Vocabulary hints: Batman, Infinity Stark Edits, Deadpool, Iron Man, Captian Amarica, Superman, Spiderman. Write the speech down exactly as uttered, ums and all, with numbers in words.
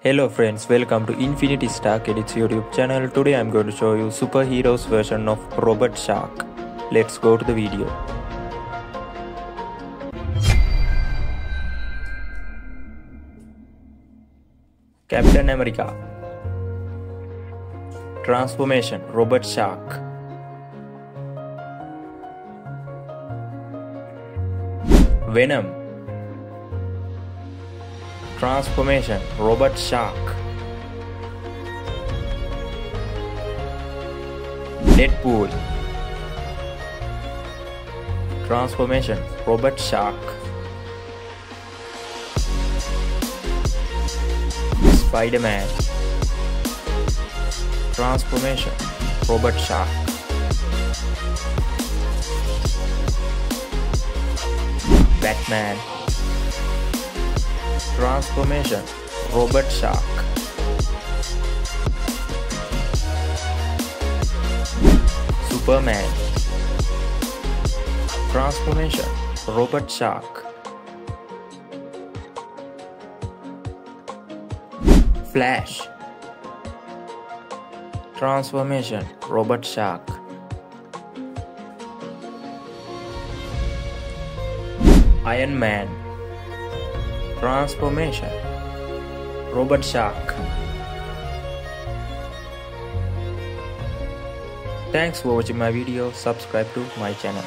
Hello friends, welcome to Infinity Stark Edits YouTube channel. Today I am going to show you superheroes version of Robert Shark. Let's go to the video. Captain America. Transformation Robert Shark. Venom. Transformation Robert Shark. Deadpool. Transformation Robert Shark. Spider-Man. Transformation Robert Shark. Batman. Transformation Robert Shark. Superman. Transformation Robert Shark. Flash. Transformation Robert Shark. Iron Man. Transformation Robert Shark. Thanks for watching my video. Subscribe to my channel.